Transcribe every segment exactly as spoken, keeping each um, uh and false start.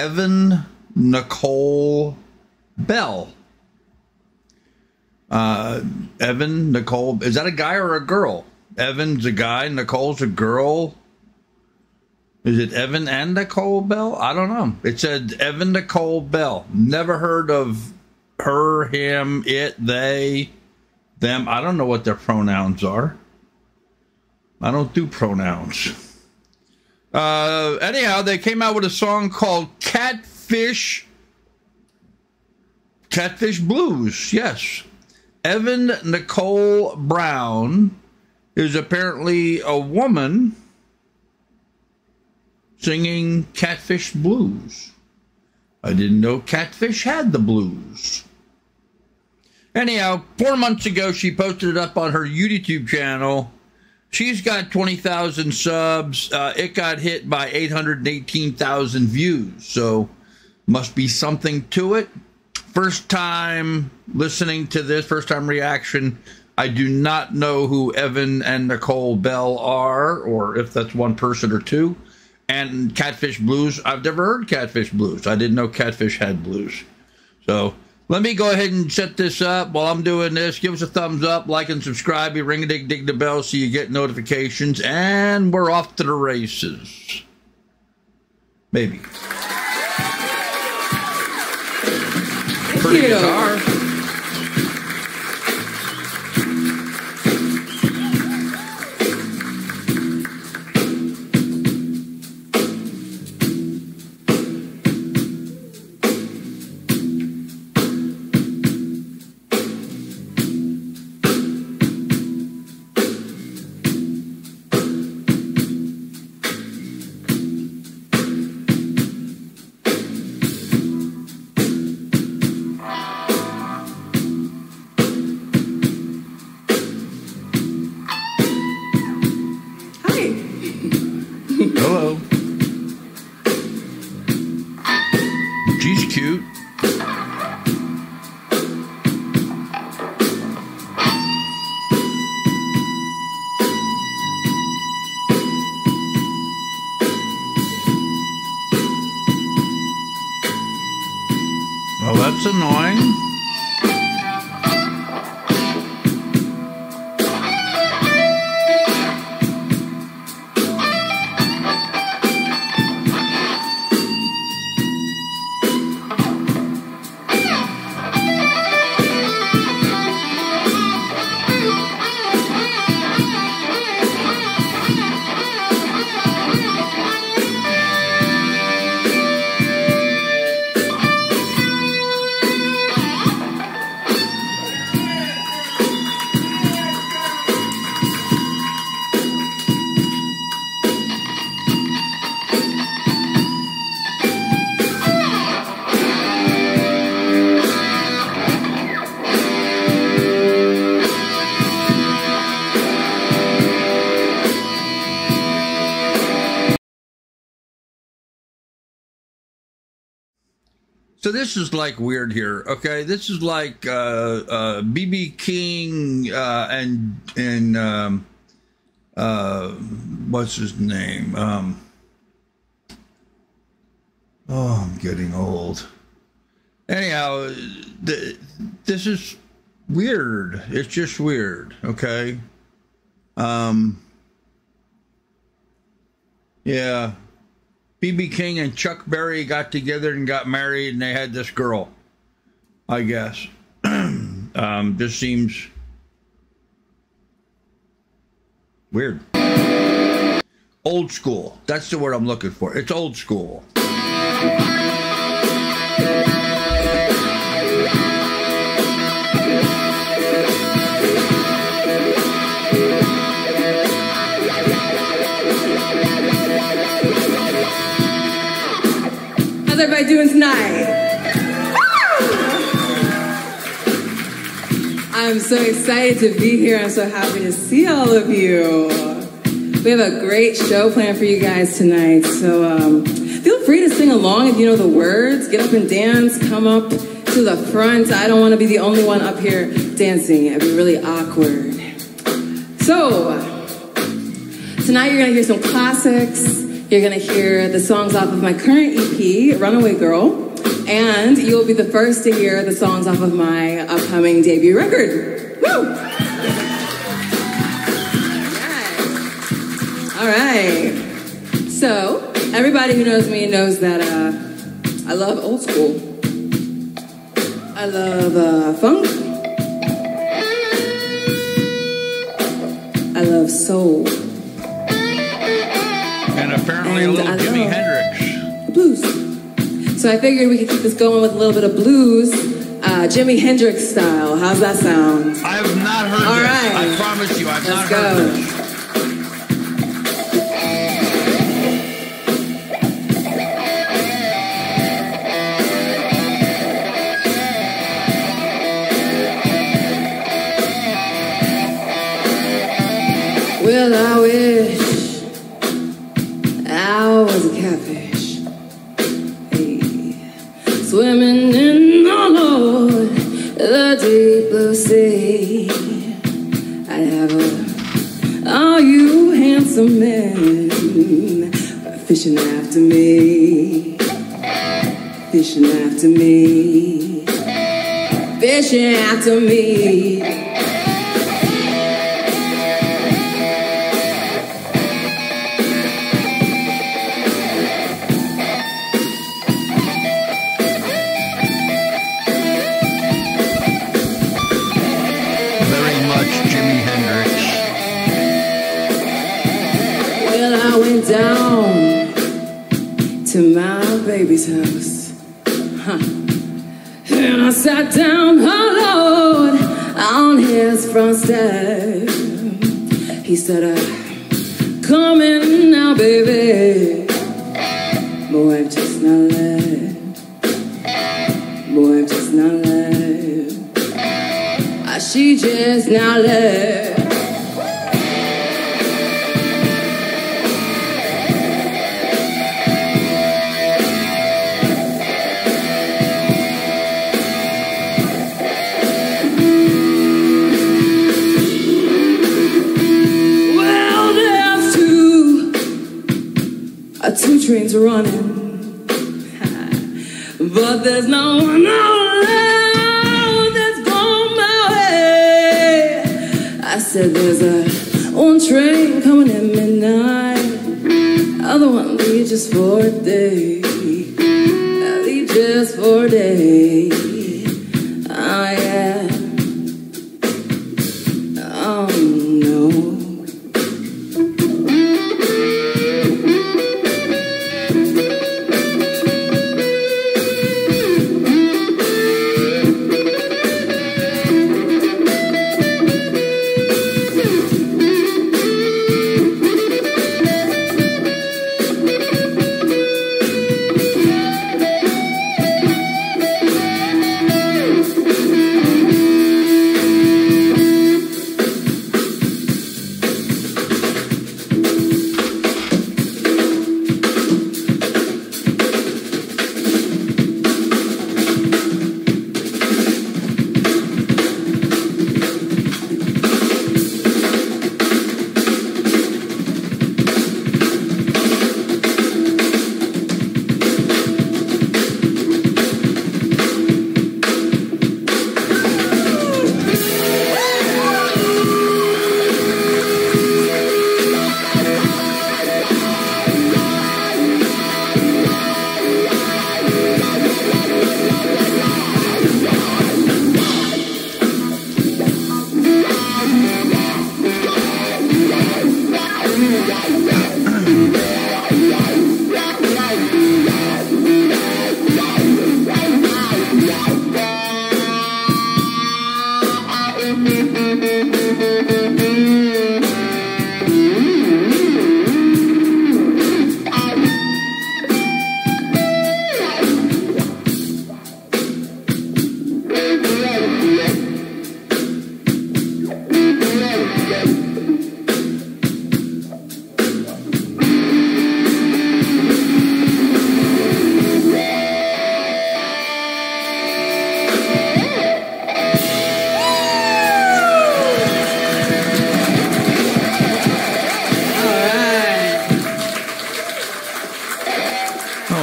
Evan Nicole Bell. Uh, Evan Nicole, is that a guy or a girl? Evan's a guy, Nicole's a girl. Is it Evan and Nicole Bell? I don't know. It said Evan Nicole Bell. Never heard of her, him, it, they, them. I don't know what their pronouns are. I don't do pronouns. Uh, anyhow, they came out with a song called Catfish, Catfish Blues, yes. Evan Nicole Brown is apparently a woman singing Catfish Blues. I didn't know Catfish had the blues. Anyhow, four months ago, she posted it up on her YouTube channel. She's got twenty thousand subs. Uh, it got hit by eight hundred eighteen thousand views, so must be something to it. First time listening to this, first time reaction. I do not know who Evan and Nicole Bell are, or if that's one person or two. And Catfish Blues, I've never heard Catfish Blues. I didn't know Catfish had blues. So let me go ahead and set this up while I'm doing this. Give us a thumbs up, like and subscribe. You ring a ding ding the bell so you get notifications. And we're off to the races. Maybe. Pretty guitar. Hello. She's cute. Well, that's annoying. So this is like weird here, okay? This is like uh, uh, B B. King uh, and and um, uh, what's his name? Um, oh, I'm getting old. Anyhow, th this is weird. It's just weird, okay? Um, yeah. B B. King and Chuck Berry got together and got married, and they had this girl, I guess. um, this seems weird. Old school. That's the word I'm looking for. It's old school. By doing tonight. Ah! I'm so excited to be here. I'm so happy to see all of you. We have a great show planned for you guys tonight, so um, feel free to sing along if you know the words. Get up and dance. Come up to the front. I don't want to be the only one up here dancing. It'd be really awkward. So tonight you're going to hear some classics. You're going to hear the songs off of my current E P, Runaway Girl, and you'll be the first to hear the songs off of my upcoming debut record. Woo! All right. All right. So, everybody who knows me knows that uh, I love old school. I love uh, funk. I love soul. And apparently and a little Jimi Hendrix. Blues. So I figured we could keep this going with a little bit of blues, uh, Jimi Hendrix style. How's that sound? I have not heard All this. Right. I promise you, I've Let's not go. heard this. Well, I wish I was a catfish, hey. Swimming in the Lord, the deep blue sea. I'd have a, oh, you handsome men fishing after me, fishing after me, fishing after me. Down to my baby's house, huh. And I sat down, oh Lord, on his front step. He said, uh, come in now, baby. My wife just not left. My wife just not left. Uh, she just not left. Two trains are running, but there's no one around that's going my way. I said there's a one train coming at midnight, other one leaves just for a day, I leave just for a day. Oh yeah, oh no.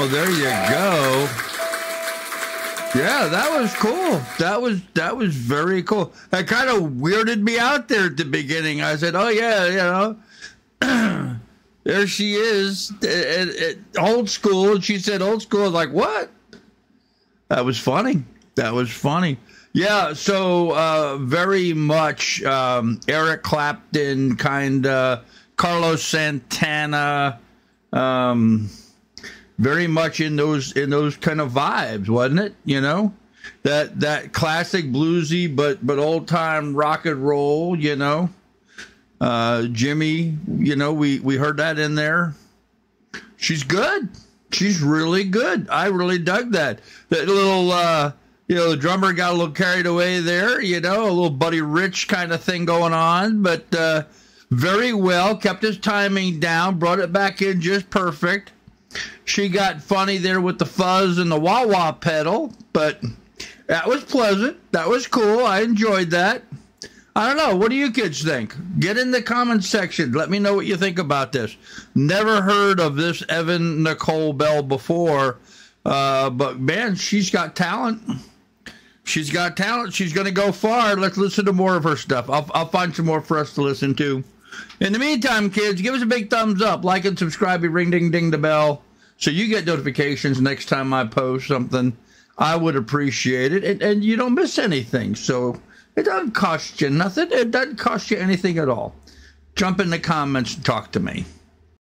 So there you go. Yeah, that was cool. That was that was very cool. That kind of weirded me out there at the beginning. I said, "Oh yeah, you know, there she is, it, it, old school." And she said, "Old school." I was like, what? That was funny. That was funny. Yeah. So uh, very much um, Eric Clapton, kind of Carlos Santana. Um, Very much in those in those kind of vibes, wasn't it? You know, that that classic bluesy, but but old time rock and roll. You know, uh, Jimmy. You know, we we heard that in there. She's good. She's really good. I really dug that. That little, uh, you know, the drummer got a little carried away there. You know, a little Buddy Rich kind of thing going on, but uh, very well kept his timing down. Brought it back in just perfect. She got funny there with the fuzz and the wah-wah pedal, but that was pleasant. That was cool. I enjoyed that. I don't know. What do you kids think? Get in the comments section. Let me know what you think about this. Never heard of this Evan Nicole Bell before, uh, but, man, she's got talent. She's got talent. She's going to go far. Let's listen to more of her stuff. I'll, I'll find some more for us to listen to. In the meantime, kids, give us a big thumbs up, like and subscribe, ring ding ding the bell, so you get notifications next time I post something. I would appreciate it, and, and you don't miss anything. So it doesn't cost you nothing. It doesn't cost you anything at all. Jump in the comments and talk to me.